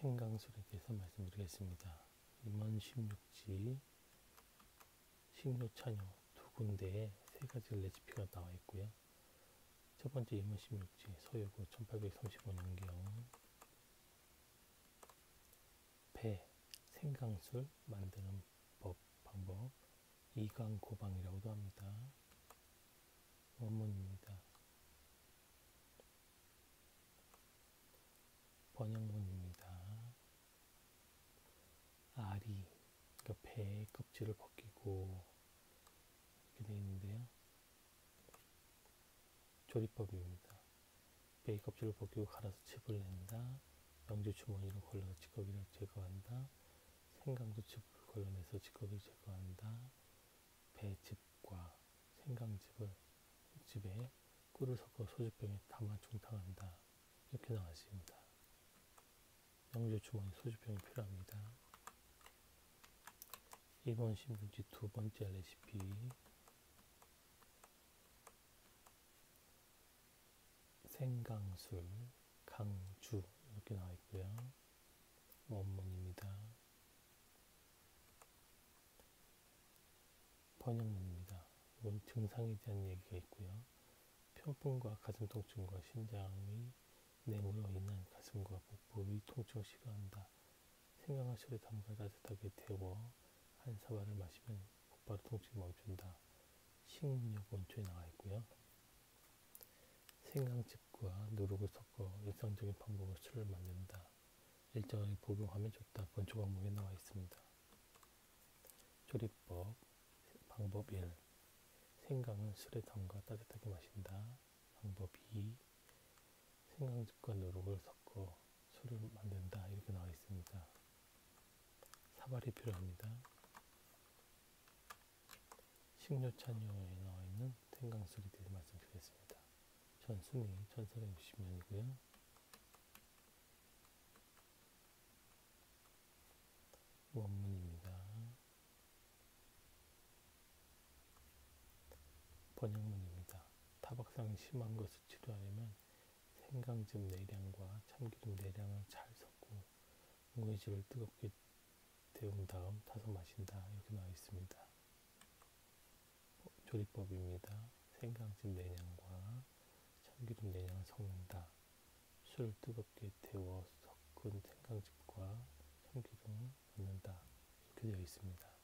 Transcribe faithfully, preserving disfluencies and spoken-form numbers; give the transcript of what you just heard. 생강술에 대해서 말씀드리겠습니다. 임원십육지, 식료찬요 두 군데에 세 가지 레시피가 나와 있고요. 첫 번째 임원십육지, 서유구 천팔백삼십오 년경 배, 생강술 만드는 법, 방법, 이강고방이라고도 합니다. 원문입니다. 번역문입니다. 알이, 그러니까 배의 껍질을 벗기고 이렇게 되어 있는데요. 조리법입니다. 배의 껍질을 벗기고 갈아서 칩을 낸다. 양조주머니로 걸러서 찌꺼기를 제거한다. 생강도 칩을 걸러내서 찌꺼기를 제거한다. 배즙과 생강즙을 집에 꿀을 섞어 소주병에 담아 중탕한다. 이렇게 나왔습니다. 양조주머니 소주병이 필요합니다. 임원십육지 두 번째 레시피, 생강술, 강주 이렇게 나와 있고요. 원문입니다. 번역문입니다. 몸 증상에 대한 얘기가 있고요. 편풍과 가슴 통증과 신장의 냉으로 인한 가슴과 복부의 통증을 싫어한다. 생강을 술에 담가 따뜻하게 데워 한 사발을 마시면 곧바로 통증이 멈춘다. 식료 본초에 나와 있고요. 생강즙과 누룩을 섞어 일상적인 방법으로 술을 만든다. 일정하게 복용하면 좋다. 본초 방법에 나와 있습니다. 조리법 방법 일. 생강은 술에 담가 따뜻하게 마신다. 방법 이. 생강즙과 누룩을 섞어 술을 만든다. 이렇게 나와 있습니다. 사발이 필요합니다. 식료찬요에 나와 있는 생강술에 대해서 말씀드리겠습니다. 전순위 천사백육십 년이고요. 원문입니다. 번역문입니다. 타박상이 심한 것을 치료하려면 생강즙 네 량과 참기름 네 량을 잘 섞고 무의지를 뜨겁게 데운 다음 타서 마신다. 이렇게 나와 있습니다. 조리법입니다. 생강즙 네 량과 참기름 네 량을 섞는다. 술을 뜨겁게 데워 섞은 생강즙과 참기름을 넣는다. 이렇게 되어 있습니다.